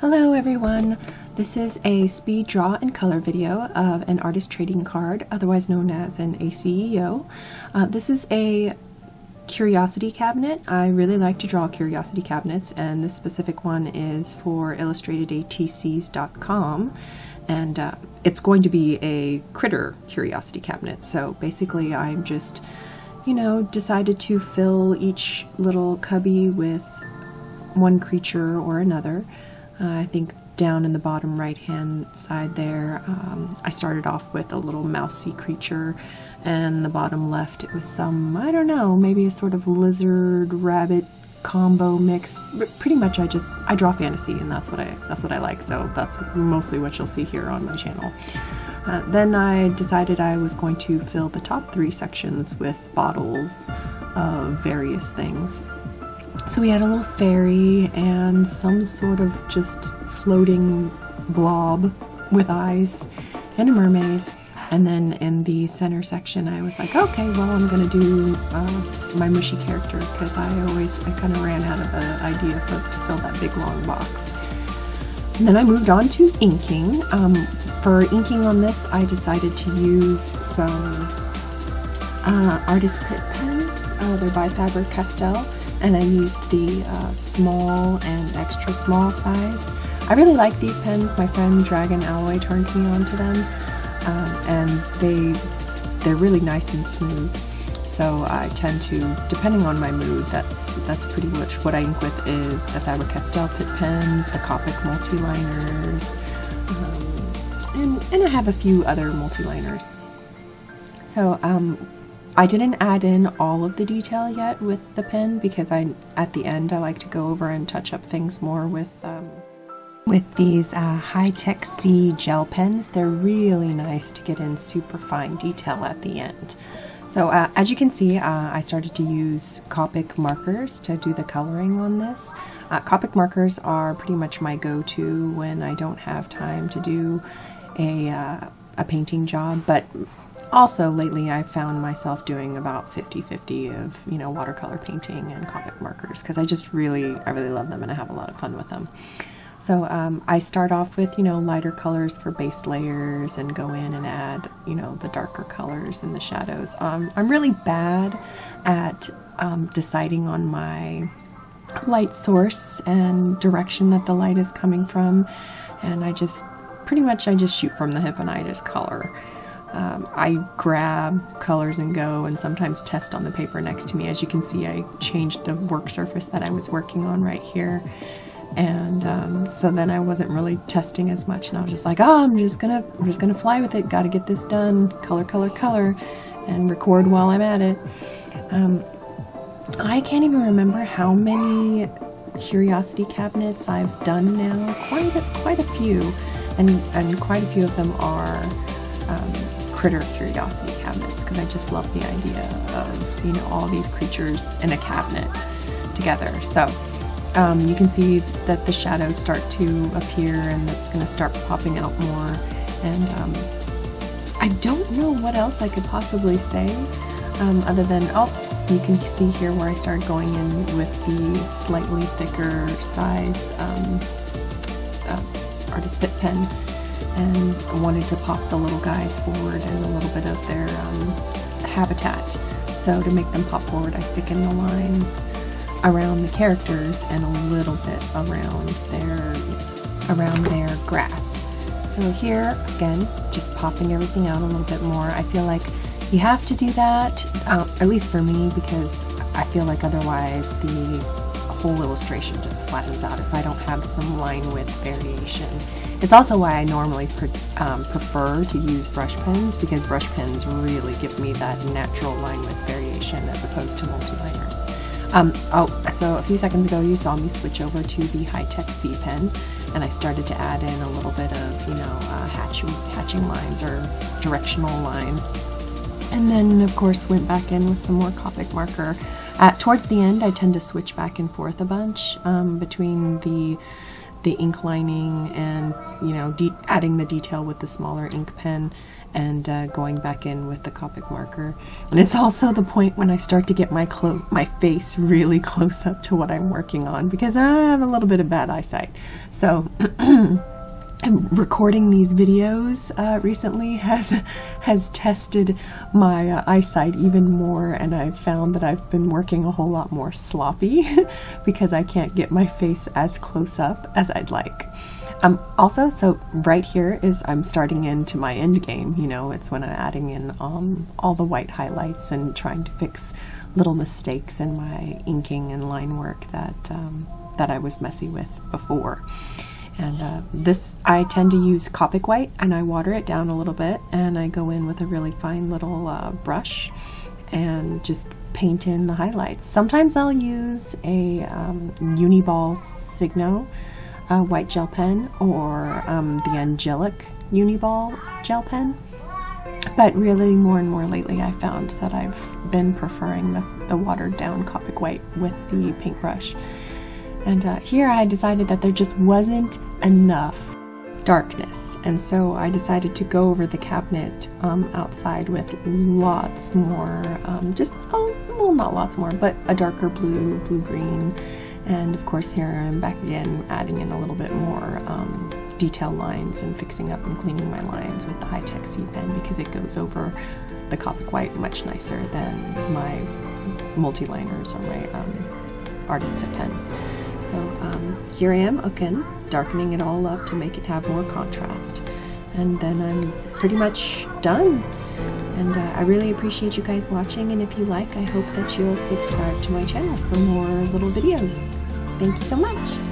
Hello everyone! This is a speed draw and color video of an artist trading card, otherwise known as an ACEO. This is a curiosity cabinet. I really like to draw curiosity cabinets, and this specific one is for IllustratedATCs.com, and it's going to be a critter curiosity cabinet. So basically I'm just, you know, decided to fill each little cubby with one creature or another. I think down in the bottom right hand side there, I started off with a little mousy creature, and the bottom left it was some, I don't know, maybe a sort of lizard rabbit combo mix. Pretty much I draw fantasy, and that's what I like, so that's mostly what you'll see here on my channel. Then I decided I was going to fill the top three sections with bottles of various things. So we had a little fairy and some sort of just floating blob with eyes and a mermaid. And then in the center section I was like, okay, well I'm going to do my mushy character, because I kind of ran out of an idea to fill that big long box. And then I moved on to inking. For inking on this I decided to use some artist pit pens. They're by Faber-Castell. And I used the small and extra small size. I really like these pens. My friend Dragon Alloy turned me on to them, and they're really nice and smooth. So I tend to, depending on my mood, that's pretty much what I ink with, is the Faber-Castell pit pens, the Copic multiliners, and I have a few other multiliners. So I didn't add in all of the detail yet with the pen, because at the end I like to go over and touch up things more with these Hi-Tec-C gel pens. They're really nice to get in super fine detail at the end. So as you can see, I started to use Copic markers to do the coloring on this. Copic markers are pretty much my go-to when I don't have time to do a painting job, but also lately I've found myself doing about 50-50 of, you know, watercolor painting and Copic markers, because I really love them and I have a lot of fun with them. So I start off with, you know, lighter colors for base layers and go in and add, you know, the darker colors and the shadows. I'm really bad at deciding on my light source and direction that the light is coming from, and I just shoot from the hip and I just color. I grab colors and go, and sometimes test on the paper next to me. As you can see, I changed the work surface that I was working on right here, and so then I wasn't really testing as much, and I was just like, oh, I'm just gonna fly with it, gotta get this done, color, and record while I'm at it. I can't even remember how many curiosity cabinets I've done now, quite a few, and quite a few of them are critter curiosity cabinets, because I just love the idea of, you know, all these creatures in a cabinet together. So you can see that the shadows start to appear, and that's going to start popping out more, and I don't know what else I could possibly say other than, oh, you can see here where I started going in with the slightly thicker size artist pit pen, and I wanted to pop the little guys forward and a little bit of their habitat. So to make them pop forward, I thicken the lines around the characters and a little bit around their grass. So here again, just popping everything out a little bit more. I feel like you have to do that, at least for me, because I feel like otherwise the whole illustration just flattens out if I don't have some line width variation. It's also why I normally prefer to use brush pens, because brush pens really give me that natural line width variation as opposed to multiliners. Oh, so a few seconds ago you saw me switch over to the Hi-Tec-C pen, and I started to add in a little bit of, you know, hatching lines or directional lines. And then of course went back in with some more Copic marker. Towards the end I tend to switch back and forth a bunch between the the ink lining and, you know, adding the detail with the smaller ink pen and going back in with the Copic marker. And it's also the point when I start to get my face really close up to what I'm working on, because I have a little bit of bad eyesight. So recording these videos recently has tested my eyesight even more, and I've found that I've been working a whole lot more sloppy because I can't get my face as close up as I'd like. Also, so right here is I'm starting into my end game, you know, it's when I'm adding in all the white highlights and trying to fix little mistakes in my inking and line work that, that I was messy with before. And this, I tend to use Copic white, and I water it down a little bit, and I go in with a really fine little brush and just paint in the highlights. Sometimes I'll use a Uni-Ball Signo white gel pen, or the Angelic Uni-Ball gel pen, but really more and more lately I found that I've been preferring the watered down Copic white with the paintbrush. And here I decided that there just wasn't enough darkness, and so I decided to go over the cabinet outside with lots more, just, oh, well, not lots more, but a darker blue, blue-green. And of course here I'm back again adding in a little bit more detail lines and fixing up and cleaning my lines with the Hi-Tec-C pen, because it goes over the Copic white much nicer than my multi-liners or my artist pit pens. So here I am again, darkening it all up to make it have more contrast. And then I'm pretty much done. And I really appreciate you guys watching, and if you like, I hope that you'll subscribe to my channel for more little videos. Thank you so much!